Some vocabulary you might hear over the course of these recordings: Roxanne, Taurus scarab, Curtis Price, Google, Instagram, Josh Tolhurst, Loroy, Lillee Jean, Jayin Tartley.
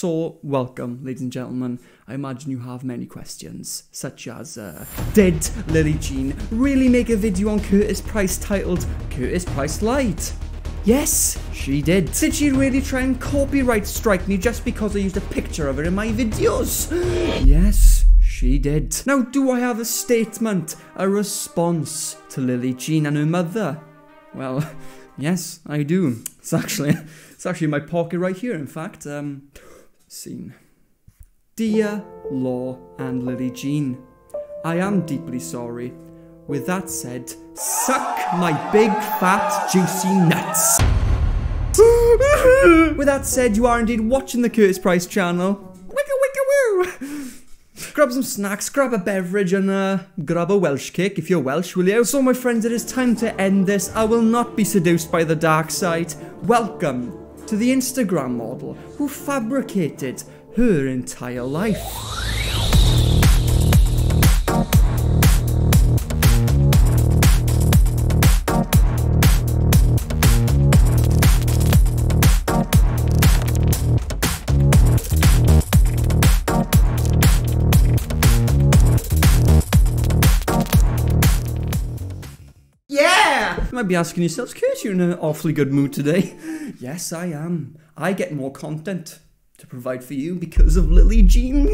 So, welcome, ladies and gentlemen. I imagine you have many questions, such as, did Lillee Jean really make a video on Curtis Price titled, Curtis Price Lied? Yes, she did. Did she really try and copyright strike me just because I used a picture of her in my videos? Yes, she did. Now, do I have a statement, a response to Lillee Jean and her mother? Well, yes, I do. It's actually in my pocket right here, in fact. Scene. Dear Law and Lillee Jean, I am deeply sorry. With that said, suck my big, fat, juicy nuts. With that said, you are indeed watching the Curtis Price channel. Wicka wicka woo! Grab some snacks, grab a beverage and grab a Welsh cake if you're Welsh, will you? So my friends, it is time to end this. I will not be seduced by the dark side. Welcome to the Instagram model who fabricated her entire life. Yeah! You might be asking yourselves, Curtis, you're in an awfully good mood today. Yes, I am. I get more content to provide for you because of Lillee Jean.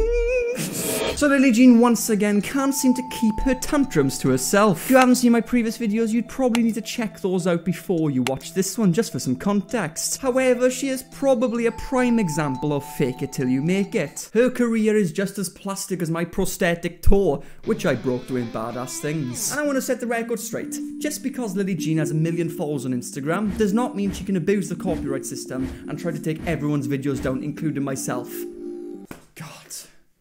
So Lillee Jean once again can't seem to keep her tantrums to herself. If you haven't seen my previous videos, you'd probably need to check those out before you watch this one, just for some context. However, she is probably a prime example of fake it till you make it. Her career is just as plastic as my prosthetic toe, which I broke doing badass things. And I want to set the record straight. Just because Lillee Jean has a million followers on Instagram, does not mean she can abuse the copyright system and try to take everyone's videos down, including myself. God.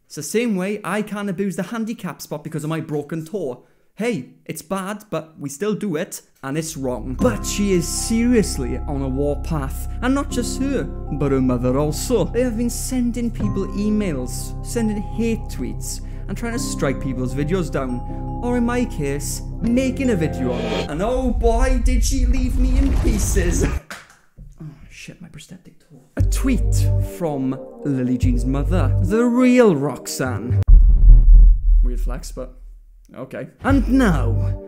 It's the same way I can't abuse the handicap spot because of my broken toe. Hey, it's bad, but we still do it, and it's wrong. But she is seriously on a warpath, and not just her, but her mother also. They have been sending people emails, sending hate tweets, and trying to strike people's videos down, or in my case, making a video on it. And oh boy, did she leave me in pieces. Shit, my prosthetic toe. A tweet from Lillee Jean's mother, the real Roxanne. Weird flex, but okay. And now,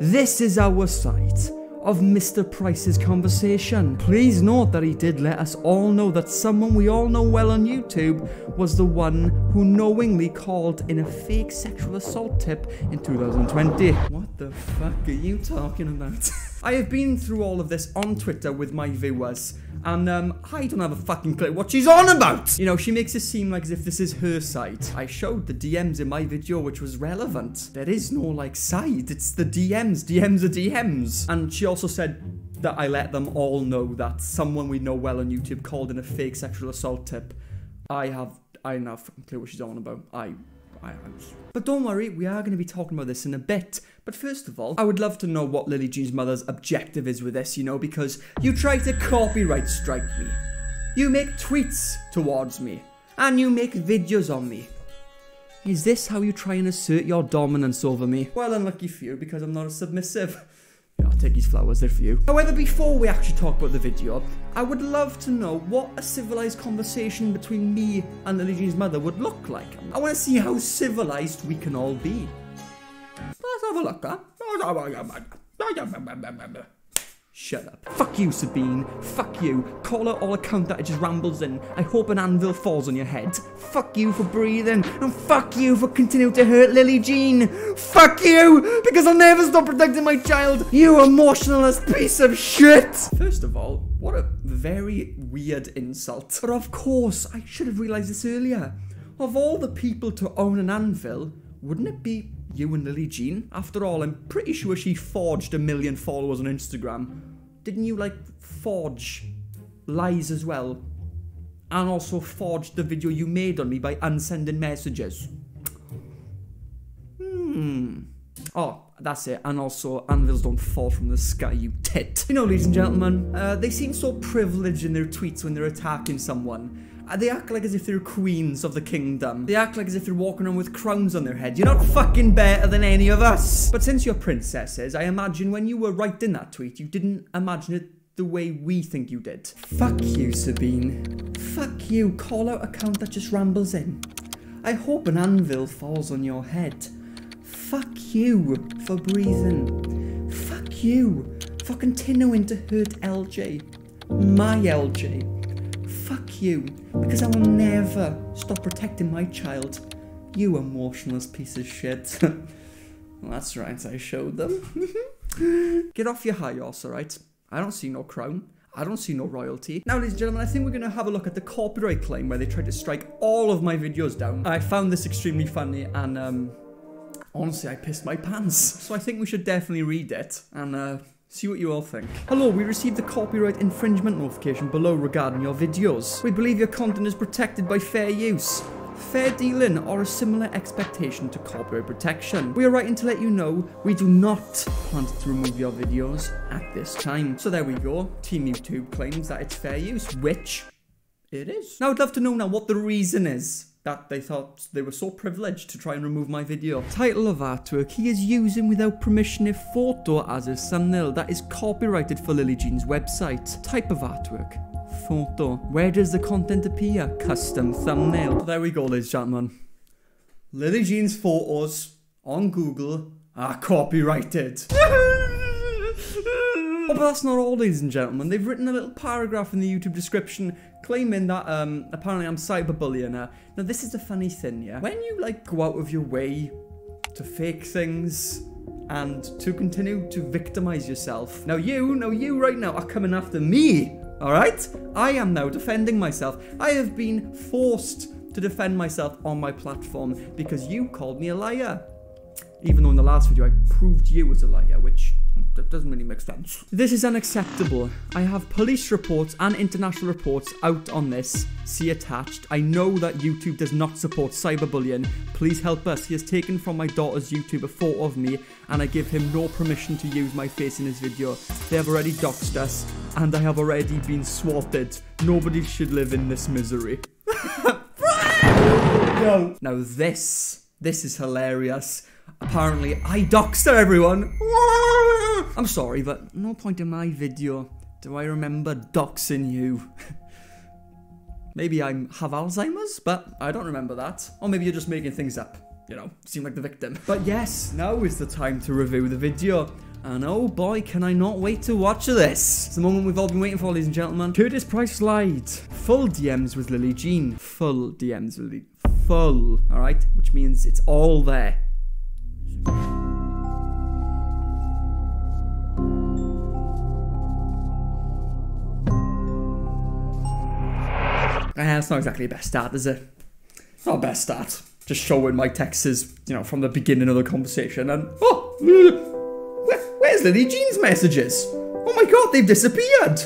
this is our site of Mr. Price's conversation. Please note that he did let us all know that someone we all know well on YouTube was the one who knowingly called in a fake sexual assault tip in 2020. What the fuck are you talking about? I have been through all of this on Twitter with my viewers, and I don't have a fucking clue what she's on about! You know, she makes it seem like as if this is her side. I showed the DMs in my video which was relevant. There is no, like, side. It's the DMs. DMs are DMs. And she also said that I let them all know that someone we know well on YouTube called in a fake sexual assault tip. I don't have a fucking clue what she's on about. But don't worry, we are going to be talking about this in a bit. But first of all, I would love to know what Lillee Jean's mother's objective is with this, you know, because you try to copyright strike me. You make tweets towards me. And you make videos on me. Is this how you try and assert your dominance over me? Well, unlucky for you, because I'm not a submissive. Yeah, I'll take these flowers, they're for you. However, before we actually talk about the video, I would love to know what a civilized conversation between me and Lillee Jean's mother would look like. I want to see how civilized we can all be. Let's have a look, huh? Shut up. Fuck you, Sabine. Fuck you. Call out all account that it just rambles in. I hope an anvil falls on your head. Fuck you for breathing. And fuck you for continuing to hurt Lillee Jean. Fuck you, because I'll never stop protecting my child. You emotionless piece of shit. First of all, what a very weird insult. But of course, I should have realized this earlier. Of all the people to own an anvil, wouldn't it be you and Lillee Jean? After all, I'm pretty sure she forged a million followers on Instagram. Didn't you, like, forge lies as well? And also forged the video you made on me by unsending messages. Oh, that's it. And also, anvils don't fall from the sky, you tit. You know, ladies and gentlemen, they seem so privileged in their tweets when they're attacking someone. They act like as if they're queens of the kingdom. They act like as if they're walking around with crowns on their head. You're not fucking better than any of us. But since you're princesses, I imagine when you were writing that tweet, you didn't imagine it the way we think you did. Fuck you, Sabine. Fuck you, call out account that just rambles in. I hope an anvil falls on your head. Fuck you for breathing. Fuck you for continuing to hurt LJ. My LJ. Fuck you, because I will never stop protecting my child. You emotionless piece of shit. That's right, I showed them. Get off your high horse, alright? I don't see no crown. I don't see no royalty. Now, ladies and gentlemen, I think we're going to have a look at the copyright claim where they tried to strike all of my videos down. I found this extremely funny and, honestly, I pissed my pants. So I think we should definitely read it and, see what you all think. Hello, we received a copyright infringement notification below regarding your videos. We believe your content is protected by fair use, fair dealing, or a similar expectation to copyright protection. We are writing to let you know we do not plan to remove your videos at this time. So there we go. Team YouTube claims that it's fair use, which it is. Now I'd love to know now what the reason is that they thought they were so privileged to try and remove my video. Title of artwork, he is using without permission a photo as a thumbnail that is copyrighted for Lillee Jean's website. Type of artwork, photo. Where does the content appear? Custom thumbnail. There we go, ladies and gentlemen. Lillee Jean's photos on Google are copyrighted. Oh, but that's not all, ladies and gentlemen. They've written a little paragraph in the YouTube description claiming that, apparently I'm cyberbullying her. Now, this is the funny thing, yeah? When you, like, go out of your way to fake things and to continue to victimize yourself. Now you right now are coming after me, all right? I am now defending myself. I have been forced to defend myself on my platform because you called me a liar. Even though in the last video I proved you was a liar, which that doesn't really make sense. This is unacceptable. I have police reports and international reports out on this. See attached. I know that YouTube does not support cyberbullying. Please help us. He has taken from my daughter's YouTube a photo of me and I give him no permission to use my face in his video. They have already doxed us and I have already been swatted. Nobody should live in this misery. No. Now this is hilarious. Apparently, I doxed her, everyone. I'm sorry, but no point in my video do I remember doxing you. Maybe I have Alzheimer's, but I don't remember that. Or maybe you're just making things up, you know, seem like the victim. But yes, now is the time to review the video. And oh boy, can I not wait to watch this. It's the moment we've all been waiting for, ladies and gentlemen. Curtis Price lied. Full DMs with Lillee Jean. Full DMs with Lillee. Full, all right? Which means it's all there. It's not exactly a best start, is it? It's not a best start. Just showing my texts, you know, from the beginning of the conversation and... Oh! Where's Lillee Jean's messages? Oh my god, they've disappeared!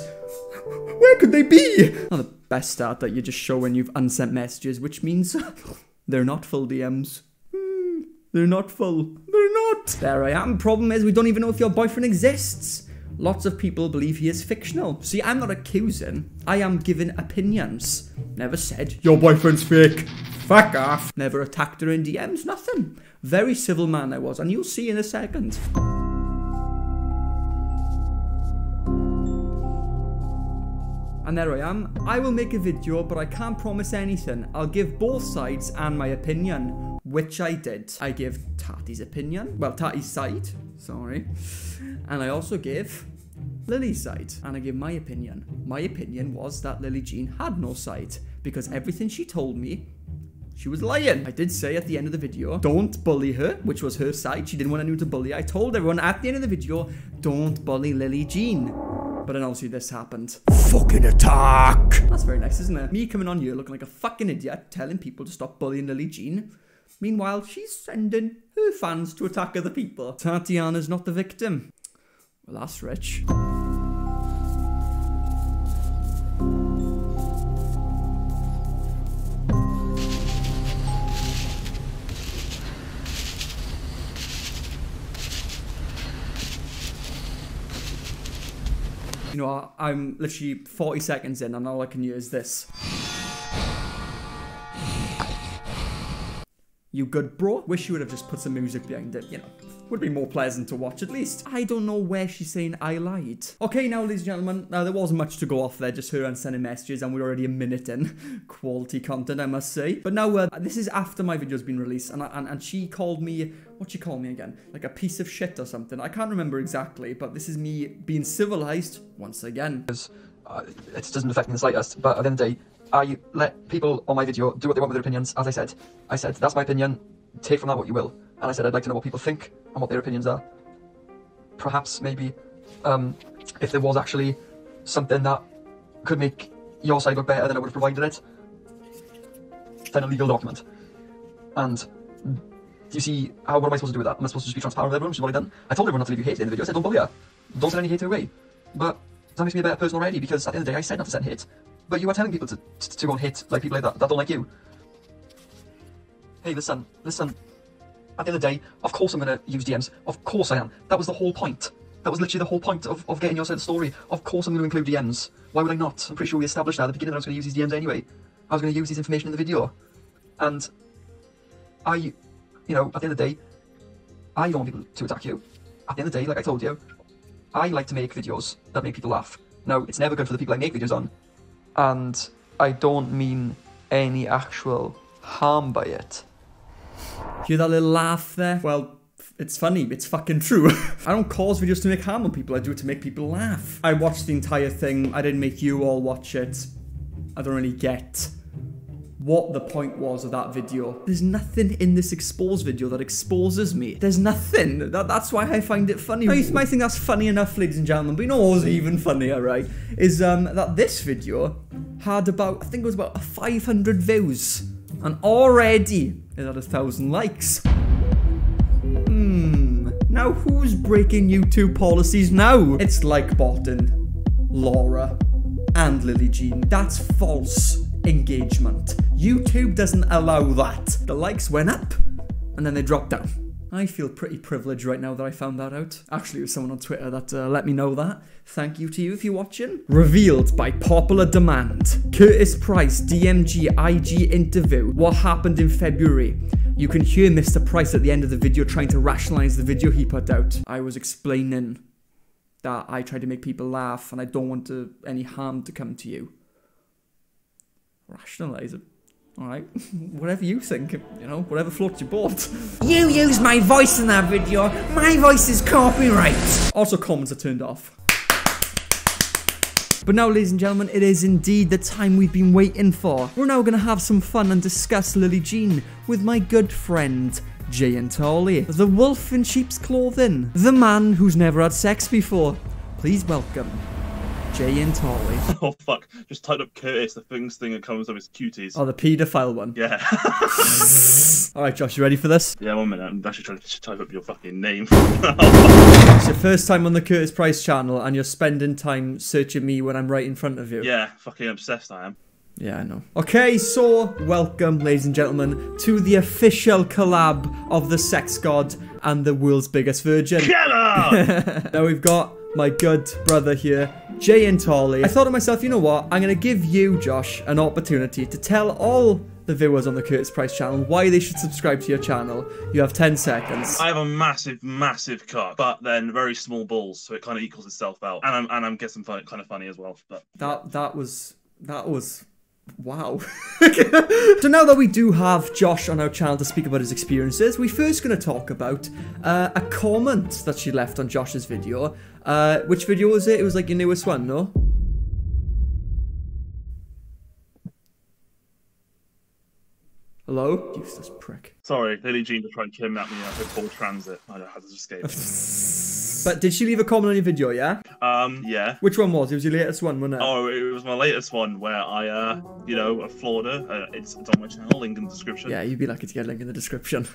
Where could they be? Not the best start that you just show when you've unsent messages, which means they're not full DMs. They're not full. They're not! There I am. Problem is, we don't even know if your boyfriend exists. Lots of people believe he is fictional. See, I'm not accusing. I am giving opinions. Never said, your boyfriend's fake. Fuck off. Never attacked her in DMs, nothing. Very civil man I was, and you'll see in a second. And there I am. I will make a video, but I can't promise anything. I'll give both sides and my opinion, which I did. I gave Tati's opinion. Well, Tati's side, sorry. And I also gave Lillee's side. And I gave my opinion. My opinion was that Lillee Jean had no side because everything she told me, she was lying. I did say at the end of the video, don't bully her, which was her side. She didn't want anyone to bully. I told everyone at the end of the video, don't bully Lillee Jean. But then obviously this happened. Fucking attack! That's very nice, isn't it? Me coming on here looking like a fucking idiot, telling people to stop bullying Lillee Jean. Meanwhile, she's sending her fans to attack other people. Tatiana's not the victim. Well, that's rich. You know, I'm literally 40 seconds in and all I can hear is this. You good, bro? Wish you would have just put some music behind it, you know. Would be more pleasant to watch, at least. I don't know where she's saying I lied. Okay, now, ladies and gentlemen, there wasn't much to go off there, just her and sending messages, and we're already a minute in. Quality content, I must say. But now, this is after my video's been released, and she called me... What'd she call me again? Like a piece of shit or something. I can't remember exactly, but this is me being civilized once again. Because it doesn't affect me in the slightest, but at the end of the day, I let people on my video do what they want with their opinions, as I said. I said, that's my opinion, take from that what you will. And I said, I'd like to know what people think and what their opinions are. Perhaps, maybe, if there was actually something that could make your side look better, then I would have provided it. Then a legal document. And you see, what am I supposed to do with that? Am I supposed to just be transparent with everyone, which is what I've done? I told everyone not to leave you hate at the end of the video. I said, don't bully her. Don't send any hate her way. But that makes me a better person already, because at the end of the day, I said not to send hate. But you are telling people to go and hate like people like that don't like you. Hey, listen. At the end of the day, of course I'm going to use DMs. Of course I am. That was the whole point. That was literally the whole point of getting your side of the story. Of course I'm going to include DMs. Why would I not? I'm pretty sure we established that at the beginning that I was going to use these DMs anyway. I was going to use this information in the video. And I, you know, at the end of the day, I don't want people to attack you. At the end of the day, like I told you, I like to make videos that make people laugh. Now, it's never good for the people I make videos on. And I don't mean any actual harm by it. Hear that little laugh there? Well, it's funny. It's fucking true. I don't cause videos to make harm on people. I do it to make people laugh. I watched the entire thing. I didn't make you all watch it. I don't really get what the point was of that video. There's nothing in this expose video that exposes me. There's nothing. That's why I find it funny. Now, you might think that's funny enough, ladies and gentlemen, but you know what was even funnier, right? Is that this video had about, I think it was about 500 views. And already it had 1,000 likes. Now who's breaking YouTube policies now? It's like Botin, Laura, and Lillee Jean. That's false engagement. YouTube doesn't allow that. The likes went up, and then they dropped down. I feel pretty privileged right now that I found that out. Actually, it was someone on Twitter that let me know that. Thank you to you if you're watching. Revealed by popular demand. Curtis Price, DMG, IG interview. What happened in February? You can hear Mr. Price at the end of the video trying to rationalize the video he put out. I was explaining that I try to make people laugh and I don't want any harm to come to you. Rationalize it. Alright, whatever you think, you know, whatever floats your boat. You used my voice in that video. My voice is copyright. Also, comments are turned off. But now, ladies and gentlemen, it is indeed the time we've been waiting for. We're now going to have some fun and discuss Lillee Jean with my good friend, Jayin Tartley. The wolf in sheep's clothing. The man who's never had sex before. Please welcome... Jayin Tartley. Oh fuck, just typed up Curtis, the things thing that comes up is cuties. Oh, the paedophile one? Yeah. Alright Josh, you ready for this? Yeah, 1 minute, I'm actually trying to type up your fucking name. It's your first time on the Curtis Price channel and you're spending time searching me when I'm right in front of you. Yeah, fucking obsessed I am. Yeah, I know. Okay, so welcome, ladies and gentlemen, to the official collab of the sex god and the world's biggest virgin. Get up! Now we've got my good brother here, Jayin Tartley. I thought to myself, you know what? I'm going to give you, Josh, an opportunity to tell all the viewers on the Curtis Price channel why they should subscribe to your channel. You have 10 seconds. I have a massive, massive cock, but then very small balls, so it kind of equals itself out. And I'm guessing kind of funny as well. But that was wow. So now that we do have Josh on our channel to speak about his experiences, we're first going to talk about a comment that she left on Josh's video. Which video was it? It was like your newest one, no? Hello? Useless prick. Sorry, Lillee Jean to try and kidnap me after full transit. I don't know how to escape. But did she leave a comment on your video, yeah? Yeah. Which one was? It was your latest one, wasn't it? Oh, it was my latest one where I, you know, I floored her. It's on my channel, link in the description. Yeah, you'd be lucky to get a link in the description.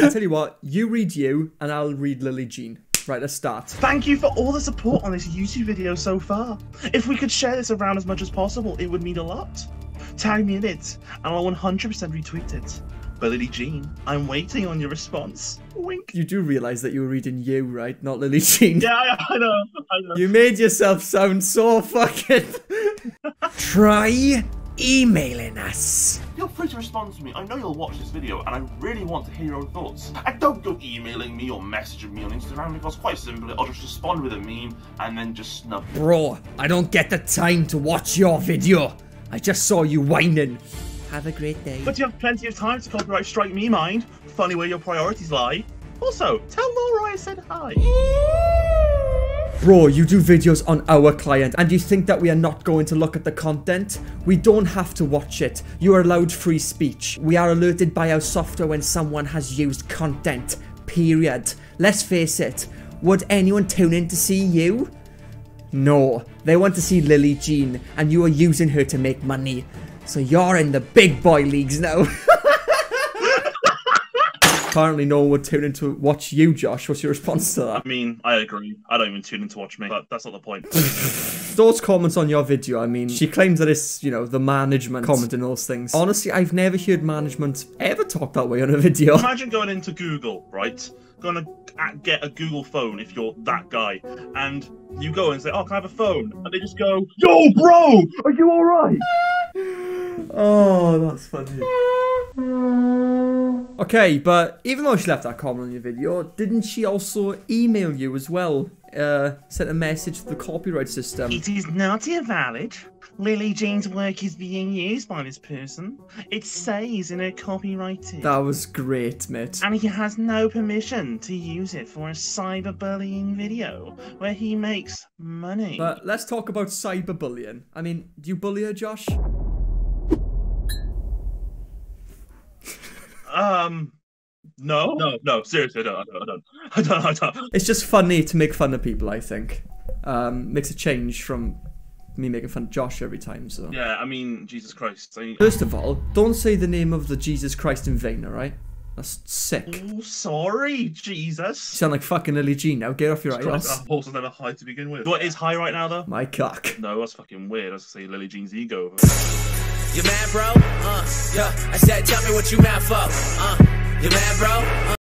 I'll tell you what, you read you, and I'll read Lillee Jean. Right, let's start. Thank you for all the support on this YouTube video so far. If we could share this around as much as possible, it would mean a lot. Tag me in it, and I'll 100% retweet it. But Lillee Jean, I'm waiting on your response. Wink. You do realise that you were reading you, right? Not Lillee Jean. Yeah, I know. You made yourself sound so fucking... Try emailing us. Feel free to respond to me. I know you'll watch this video and I really want to hear your thoughts. And don't go emailing me or messaging me on Instagram because quite simply I'll just respond with a meme and then just snub you. Bro, I don't get the time to watch your video. I just saw you whining. Have a great day. But you have plenty of time to copyright strike me, mind. Funny where your priorities lie. Also, tell Loroy I said hi. Bro, you do videos on our client and you think that we are not going to look at the content? We don't have to watch it. You are allowed free speech. We are alerted by our software when someone has used content. Period. Let's face it. Would anyone tune in to see you? No. They want to see Lillee Jean and you are using her to make money. So you're in the big boy leagues now. Apparently no one would tune in to watch you, Josh. What's your response to that? I mean, I agree. I don't even tune in to watch me, but that's not the point. Those comments on your video, I mean, she claims that it's, you know, the management commenting those things. Honestly, I've never heard management ever talk that way on a video. Imagine going into Google, right? Gonna get a Google phone if you're that guy, and you go and say, oh, can I have a phone? And they just go, yo, bro, are you all right? Oh, that's funny. Okay, but even though she left that comment on your video, didn't she also email you as well? Sent a message to the copyright system. It is not invalid. Lillee Jean's work is being used by this person. It says in her copyrighted. That was great, mate. And he has no permission to use it for a cyberbullying video where he makes money. But let's talk about cyberbullying. I mean, do you bully her, Josh? No, seriously, I don't. It's just funny to make fun of people, I think. Makes a change from me making fun of Josh every time, so. Yeah, I mean, Jesus Christ. First of all, don't say the name of the Jesus Christ in vain, alright? That's sick. Oh, sorry, Jesus. You sound like fucking Lillee Jean now. Get off your ass. That horse was never high to begin with. What is high right now, though? My cock. No, that's fucking weird. I was gonna say Lillee Jean's ego. You mad, bro? Yeah. I said, tell me what you mad for. You mad, bro?